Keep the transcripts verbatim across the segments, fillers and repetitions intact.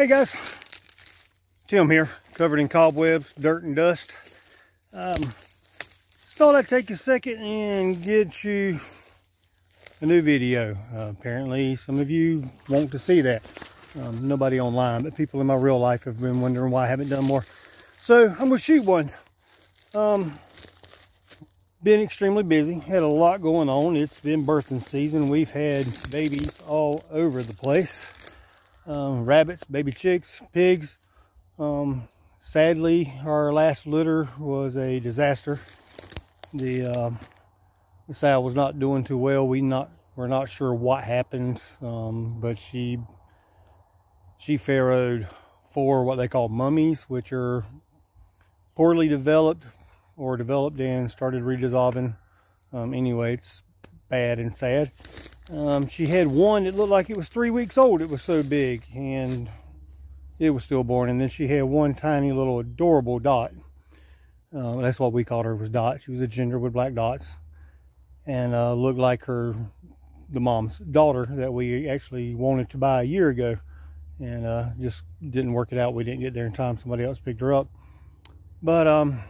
Hey guys, Tim here, covered in cobwebs, dirt and dust. Um, thought I'd take a second and get you a new video. Uh, apparently some of you want to see that. Um, nobody online, but people in my real life have been wondering why I haven't done more. So I'm gonna shoot one. Um, been extremely busy, had a lot going on. It's been birthing season. We've had babies all over the place. Um, rabbits, baby chicks, pigs. Um, sadly, our last litter was a disaster. The, uh, the sow was not doing too well. We not we're not sure what happened, um, but she she farrowed four what they call mummies, which are poorly developed or developed and started redissolving. Um, anyway, it's bad and sad. Um, she had one that looked like it was three weeks old. It was so big, and it was stillborn. And then she had one tiny little adorable dot. Uh, that's what we called her, was Dot. She was a ginger with black dots, and uh, looked like her, the mom's daughter that we actually wanted to buy a year ago, and uh, just didn't work it out. We didn't get there in time. Somebody else picked her up. But um,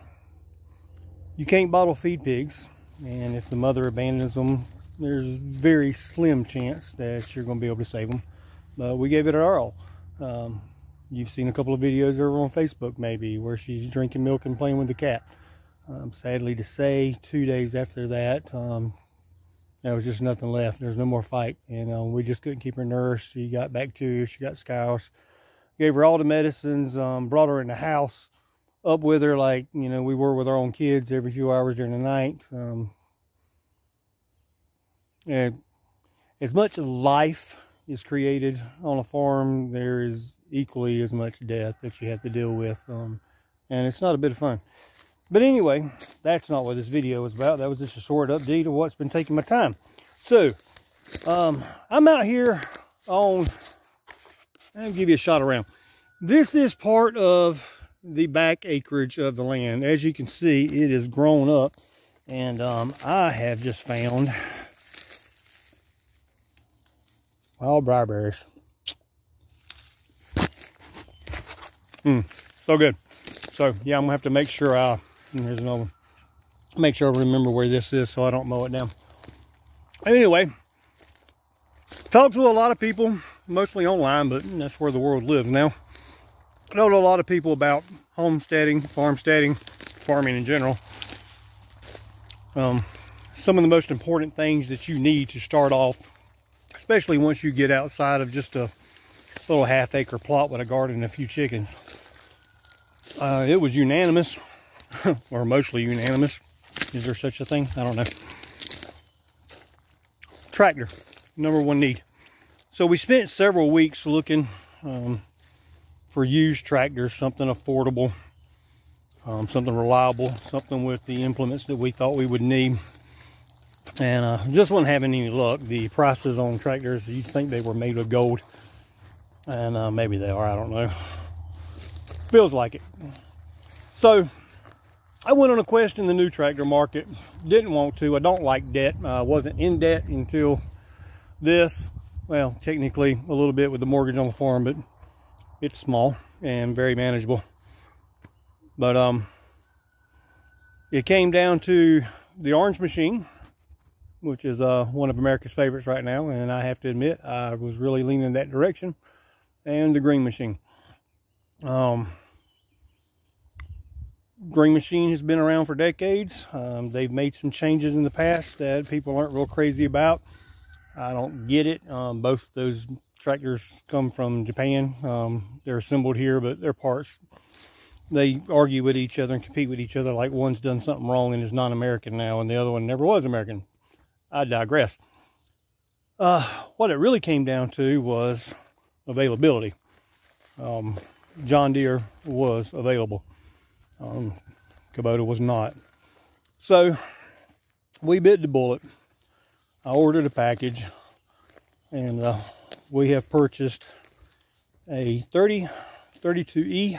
you can't bottle feed pigs, and if the mother abandons them, there's very slim chance that you're going to be able to save them, but we gave it our all. Um, you've seen a couple of videos over on Facebook maybe where she's drinking milk and playing with the cat. Um, sadly to say, two days after that, um, there was just nothing left. There's no more fight, and uh, we just couldn't keep her nourished. She got bacteria, she got scours. Gave her all the medicines, um, brought her in the house, up with her like you know we were with our own kids every few hours during the night. Um, And as much life is created on a farm, there is equally as much death that you have to deal with. Um, and it's not a bit of fun. But anyway, that's not what this video was about. That was just a short update of what's been taking my time. So, um, I'm out here on, I'll give you a shot around. This is part of the back acreage of the land. As you can see, it is grown up. And um, I have just found wild briar berries. Mm, so good. So yeah, I'm gonna have to make sure I there's another one. Make sure I remember where this is so I don't mow it down. Anyway, talked to a lot of people, mostly online, but that's where the world lives now. I know a lot of people about homesteading, farmsteading, farming in general. Um, some of the most important things that you need to start off, especially once you get outside of just a little half acre plot with a garden and a few chickens. Uh, it was unanimous, or mostly unanimous. Is there such a thing? I don't know. Tractor, number one need. So we spent several weeks looking um, for used tractors, something affordable, um, something reliable, something with the implements that we thought we would need. And uh, just wasn't having any luck. The prices on tractors, you'd think they were made of gold. And uh, maybe they are, I don't know. Feels like it. So I went on a quest in the new tractor market. Didn't want to, I don't like debt. I wasn't in debt until this. Well, technically a little bit with the mortgage on the farm, but it's small and very manageable. But um, it came down to the Orange Machine, which is uh, one of America's favorites right now, and I have to admit, I was really leaning that direction, and the Green Machine. Um, Green Machine has been around for decades. Um, they've made some changes in the past that people aren't real crazy about. I don't get it. Um, both those tractors come from Japan. Um, they're assembled here, but they're parts. They argue with each other and compete with each other like one's done something wrong and is non-American now, and the other one never was American. I digress. Uh, what it really came down to was availability. Um, John Deere was available. Um, Kubota was not. So we bit the bullet. I ordered a package, and uh, we have purchased a thirty thirty-two E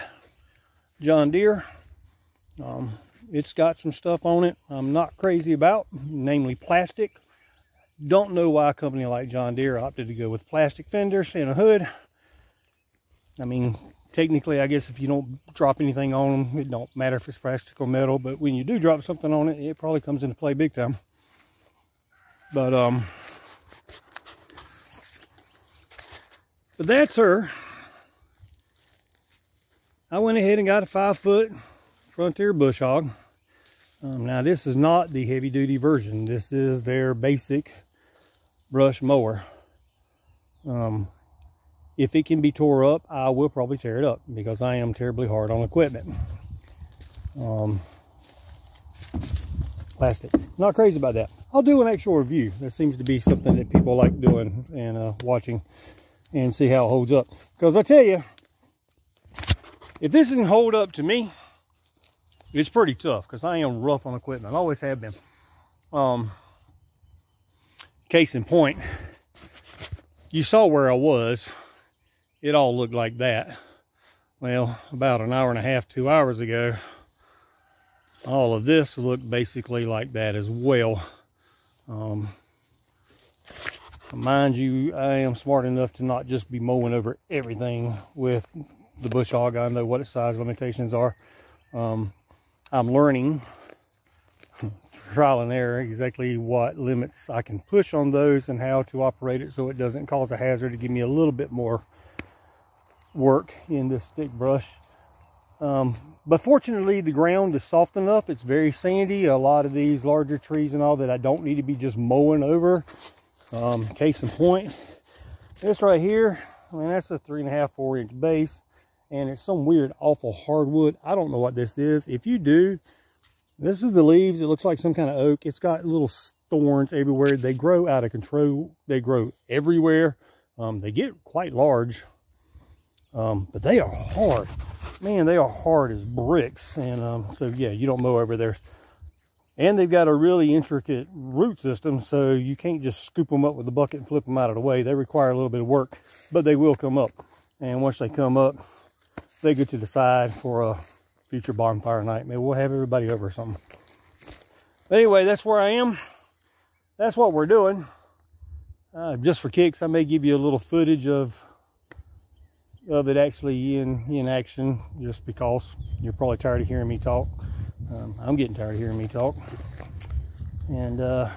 John Deere. Um, it's got some stuff on it I'm not crazy about, namely plastic. Don't know why a company like John Deere opted to go with plastic fenders and a hood. I mean, technically, I guess if you don't drop anything on them, it don't matter if it's plastic or metal, but when you do drop something on it, it probably comes into play big time. But, um, but that's her. I went ahead and got a five foot Frontier Bush Hog. Um, now, this is not the heavy-duty version. This is their basic brush mower. Um, if it can be tore up, I will probably tear it up because I am terribly hard on equipment. Um, plastic. Not crazy about that. I'll do an actual review. That seems to be something that people like doing and uh, watching and see how it holds up. Because I tell you, if this can hold up to me, it's pretty tough because I am rough on equipment. I always have been. Um, case in point, you saw where I was. It all looked like that. Well, about an hour and a half, two hours ago, all of this looked basically like that as well. Um, mind you, I am smart enough to not just be mowing over everything with the bush hog. I know what its size limitations are. Um, I'm learning, trial and error, exactly what limits I can push on those and how to operate it so it doesn't cause a hazard to give me a little bit more work in this thick brush. Um, but fortunately, the ground is soft enough. It's very sandy. A lot of these larger trees and all that I don't need to be just mowing over. Um, case in point, this right here, I mean, that's a three and a half, four inch base. And it's some weird, awful hardwood. I don't know what this is. If you do, this is the leaves. It looks like some kind of oak. It's got little thorns everywhere. They grow out of control. They grow everywhere. Um, they get quite large, um, but they are hard. Man, they are hard as bricks. And um, so, yeah, you don't mow over there. And they've got a really intricate root system, so you can't just scoop them up with a bucket and flip them out of the way. They require a little bit of work, but they will come up. And once they come up, they go to the side for a future bonfire night. Maybe we'll have everybody over or something. But anyway, that's where I am. That's what we're doing. Uh, just for kicks, I may give you a little footage of of it actually in, in action, just because you're probably tired of hearing me talk. Um, I'm getting tired of hearing me talk. And, uh,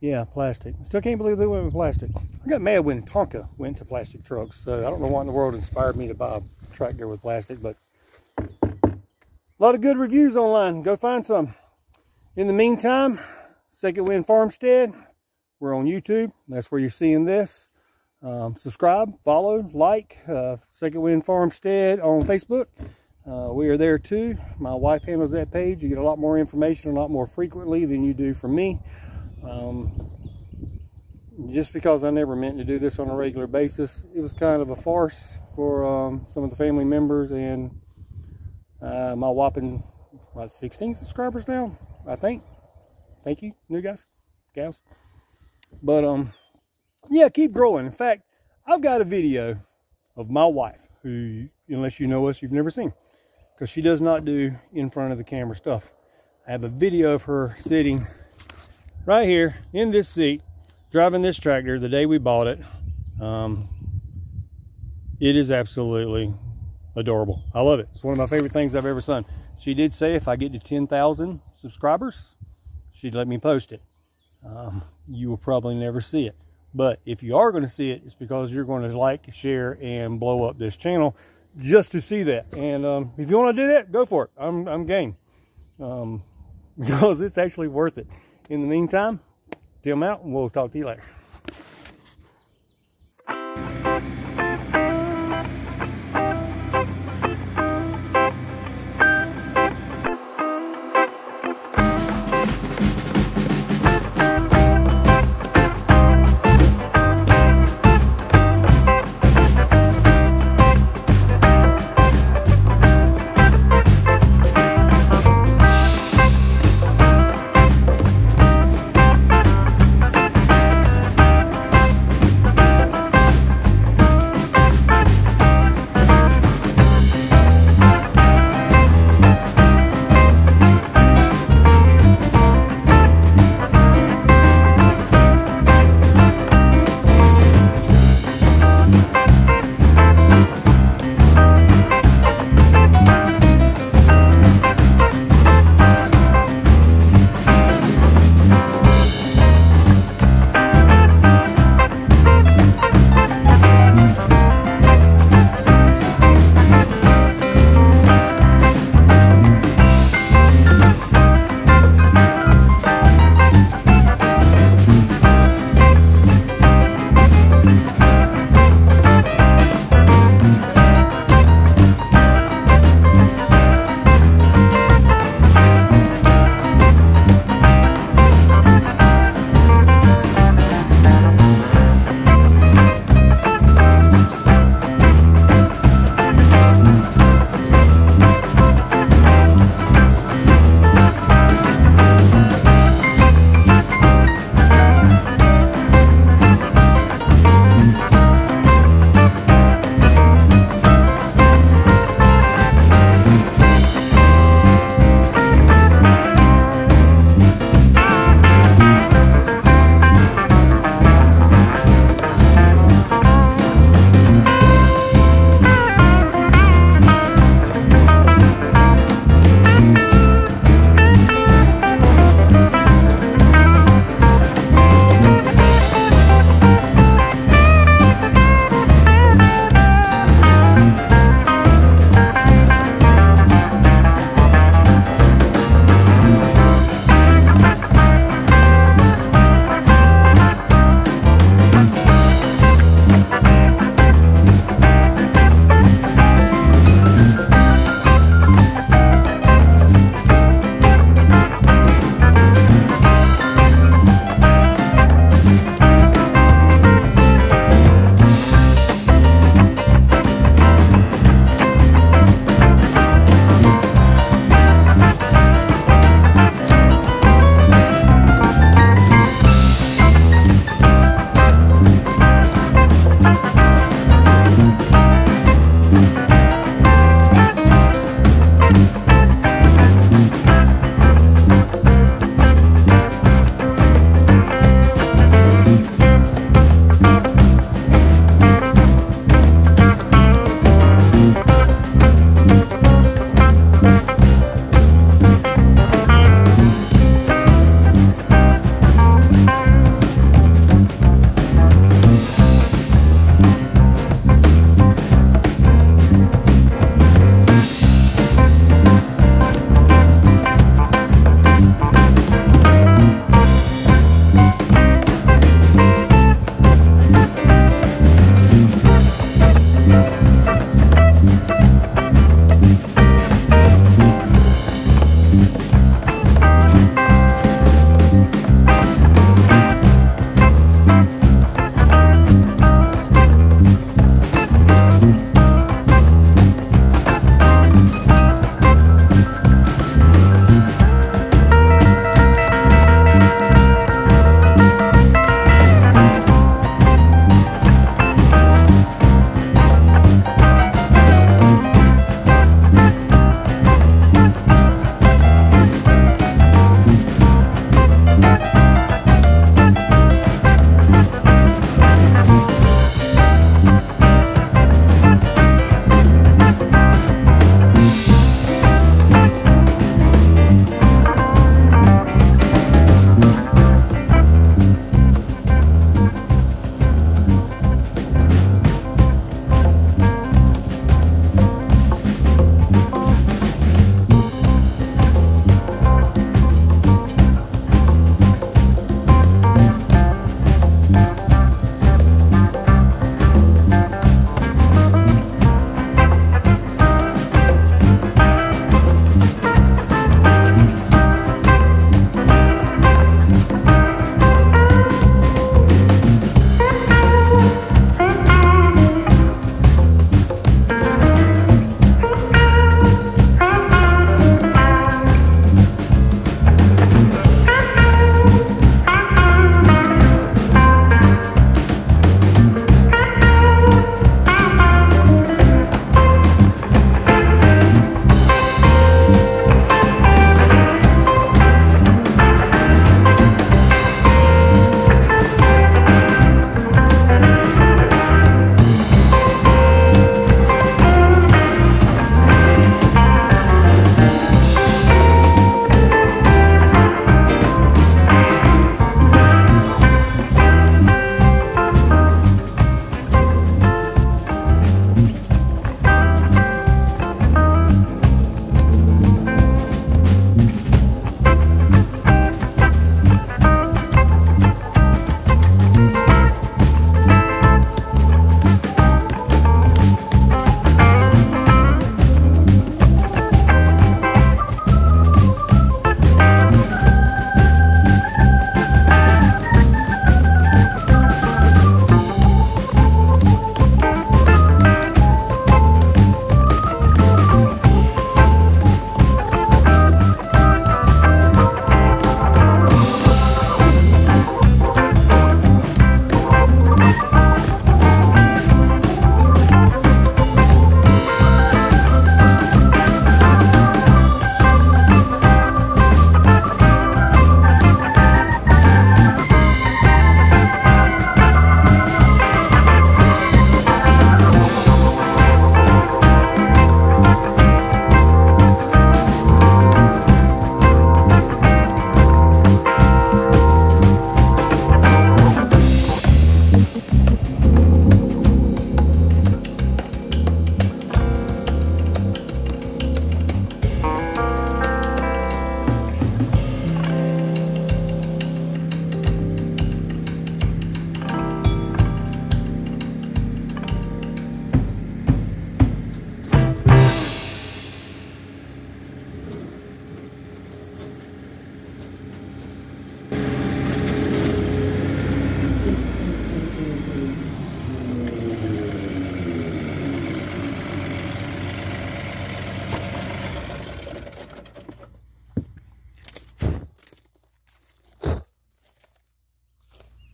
yeah, plastic. Still can't believe they went with plastic. I got mad when Tonka went to plastic trucks. So I don't know what in the world inspired me to buy a tractor with plastic, but a lot of good reviews online. Go find some. In the meantime, Second Wind Farmstead. We're on YouTube. That's where you're seeing this. Um, subscribe, follow, like. Uh, Second Wind Farmstead on Facebook. Uh, we are there too. My wife handles that page. You get a lot more information a lot more frequently than you do from me. Um, just because I never meant to do this on a regular basis, it was kind of a farce for um, some of the family members, and uh, my whopping what, sixteen subscribers now, I think. Thank you, new guys, gals. But um, yeah, keep growing. In fact, I've got a video of my wife, who, unless you know us, you've never seen, because she does not do in front of the camera stuff. I have a video of her sitting right here in this seat, driving this tractor the day we bought it. Um, it is absolutely adorable. I love it. It's one of my favorite things I've ever done. She did say if I get to ten thousand subscribers, she'd let me post it. Um, you will probably never see it. But if you are going to see it, it's because you're going to like, share, and blow up this channel just to see that. And um, if you want to do that, go for it. I'm, I'm game. Um, because it's actually worth it. In the meantime, Tim out, and we'll talk to you later.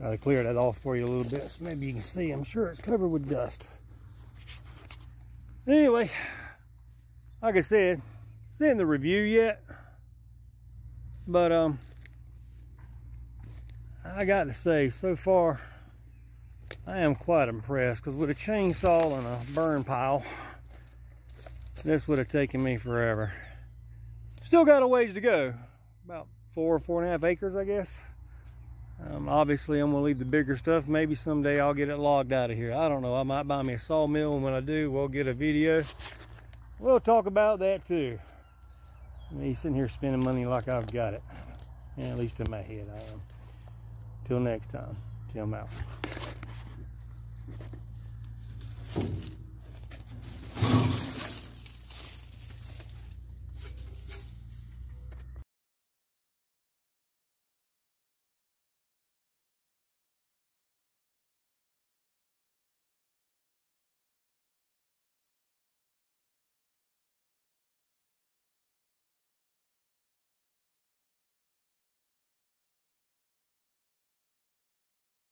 Try to clear that off for you a little bit so maybe you can see. I'm sure it's covered with dust. Anyway, like I said, it's in the review yet, but um I got to say, so far I am quite impressed, because with a chainsaw and a burn pile, this would have taken me forever. Still got a ways to go, about four four and a half acres I guess. Um, obviously I'm gonna leave the bigger stuff. Maybe someday I'll get it logged out of here. I don't know, I might buy me a sawmill, and when I do, we'll get a video. We'll talk about that too. Me sitting here spending money like I've got it. Yeah, at least in my head I am. Till next time, till I'm out.